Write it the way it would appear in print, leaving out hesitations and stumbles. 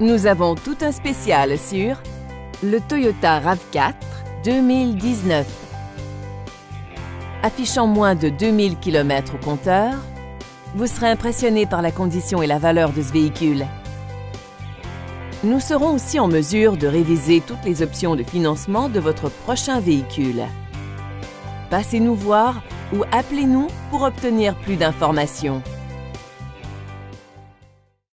Nous avons tout un spécial sur le Toyota RAV4 2019. Affichant moins de 2000 km au compteur, vous serez impressionné par la condition et la valeur de ce véhicule. Nous serons aussi en mesure de réviser toutes les options de financement de votre prochain véhicule. Passez-nous voir ou appelez-nous pour obtenir plus d'informations.